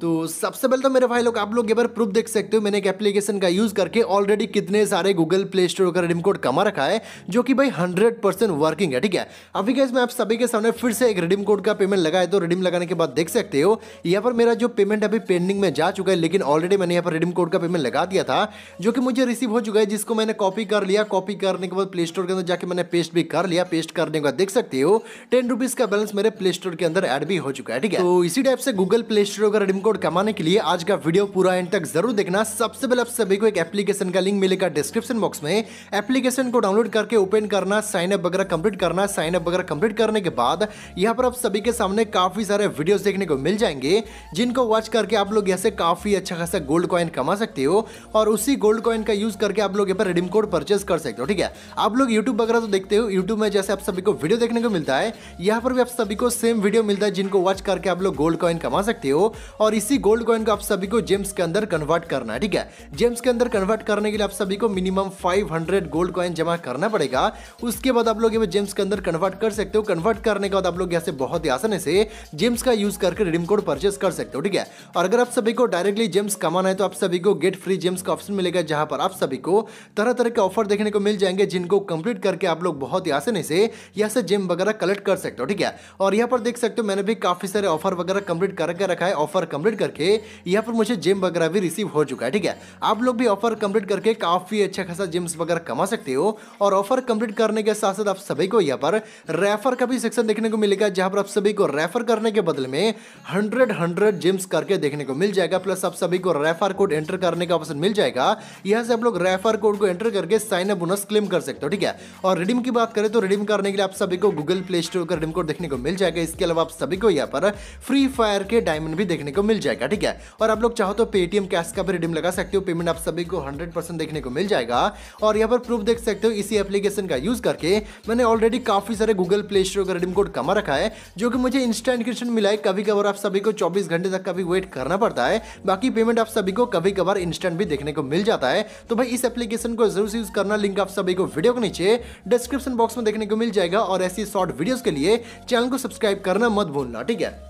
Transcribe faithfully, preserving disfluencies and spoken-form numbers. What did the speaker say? तो सबसे पहले तो मेरे भाई लोग आप लोग एक बार प्रूफ देख सकते हो, मैंने एक एप्लीकेशन का यूज़ करके ऑलरेडी कितने सारे गूगल प्ले स्टोर का रिडीम कोड कमा रखा है जो कि भाई हंड्रेड परसेंट वर्किंग है। ठीक है, अभी गाइस मैं आप सभी के सामने फिर से एक रिडीम कोड का पेमेंट लगाए तो रिडीम लगाने के बाद देख सकते हो यहाँ पर मेरा जो पेमेंट अभी पेंडिंग में जा चुका है, लेकिन ऑलरेडी मैंने यहाँ पर रिडीम कोड का पेमेंट लगा दिया था जो कि मुझे रिसीव हो चुका है, जिसको मैंने कॉपी कर लिया। कॉपी करने के बाद प्ले स्टोर के अंदर जाकर मैंने पेस्ट भी कर लिया। पेस्ट करने के बाद देख सकते हो टेन रुपीज़ का बैलेंस मेरे प्ले स्टोर के अंदर एड भी हो चुका है। ठीक है, तो इसी टाइप से गूगल प्ले स्टोर का रिडीम कोड कमाने के लिए आज का वीडियो पूरा एंड तक जरूर देखना। सबसे पहले आप सभी को एक एप्लीकेशन का लिंक मिलेगा डिस्क्रिप्शन बॉक्स में। एप्लीकेशन को डाउनलोड करके ओपन करना, साइन अप वगैरह कंप्लीट करना। साइन अप वगैरह कंप्लीट करने के बाद यहाँ पर आप सभी के सामने काफी सारे वीडियोस देखने को मिल जाएंगे, जिनको वॉच करके आप लोग यहाँ से काफी अच्छा खासा गोल्ड कॉइन कमा सकते हो और उसी गोल्ड कॉइन का यूज करके आप लोग यहाँ पर रिडीम कोड परचेस कर सकते हो। ठीक है, आप लोग यूट्यूब वगैरह तो देखते हो, यूट्यूब में जैसे आप सभी को वीडियो देखने को मिलता है, यहाँ पर भी आप सभी को सेम वीडियो मिलता है जिनको वॉच करके आप लोग गोल्ड कॉइन कमा सकते हो और इसी गोल्ड कॉइन को आप सभी को जेम्स के अंदर कन्वर्ट करना है। ठीक है, जेम्स के अंदर कन्वर्ट करने के लिए आप सभी को मिनिमम पाँच सौ गोल्ड कॉइन जमा करना पड़ेगा। उसके बाद आप लोग ये जेम्स के अंदर कन्वर्ट कर सकते हो। कन्वर्ट करने के बाद आप लोग यहाँ से बहुत ही आसानी से जेम्स का यूज करके रिडीम कोड परचेस कर सकते हो। ठीक है, और अगर आप सभी को डायरेक्टली जेम्स कमाना है तो आप सभी को गेट फ्री जेम्स का ऑप्शन मिलेगा, जहां पर आप सभी को तरह तरह के ऑफर देखने को मिल जाएंगे जिनको कंप्लीट करके आप लोग बहुत ही आसानी से यहाँ से जेम वगैरह कलेक्ट कर सकते हो। ठीक है, और यहाँ पर देख सकते हो मैंने भी काफी सारे ऑफर वगैरह कंप्लीट करके रखा है। ऑफर कंप्लीट करके यहाँ पर मुझे जेम वगैरह भी रिसीव हो चुका है। ठीक है, आप लोग भी ऑफर कंप्लीट करके काफी अच्छा खासा जेम्स वगैरह कमा सकते हो और ऑफर कंप्लीट करने के साथ साथ आप सभी को यहाँ पर रेफर का भी सेक्शन देखने को मिलेगा, जहां पर आप सभी को रेफर करने के बदले में हंड्रेड हंड्रेड जेम्स करके देखने को मिल जाएगा। प्लस आप सभी को रेफर कोड एंटर करने का ऑप्शन मिल जाएगा, यहाँ से आप लोग रेफर कोड को एंटर करके साइन अप बोनस क्लेम कर सकते हो। ठीक है, और रिडीम की बात करें तो रिडीम करने के लिए आप सभी को गूगल प्ले स्टोर का रिडीम कोड देखने को मिल जाएगा। इसके अलावा आप सभी को यहाँ पर फ्री फायर के डायमंड भी देखने को मिल जाएगा। ठीक है, और आप लोग चाहो तो पेटीएम कैश का भी रिडीम लगा सकते हो। पेमेंट आप सभी को हंड्रेड परसेंट देखने को मिल जाएगा। और यहाँ पर प्रूफ देख सकते हो, इसी एप्लीकेशन का यूज करके मैंने ऑलरेडी काफी सारे गूगल प्ले स्टोर का रिडीम कोड कमा रखा है जो कि मुझे इंस्टेंट क्रिएशन मिला है। कभी कभार आप सभी को चौबीस घंटे तक का भी वेट करना पड़ता है, बाकी पेमेंट आप सभी को कभी कभार इंस्टेंट भी देखने को मिल जाता है। तो भाई इस एप्लीकेशन को जरूर यूज करना, लिंक आप सभी को वीडियो के नीचे डिस्क्रिप्शन बॉक्स में देखने को मिल जाएगा। और ऐसी शॉर्ट वीडियोज के लिए चैनल को सब्सक्राइब करना मत भूलना। ठीक है।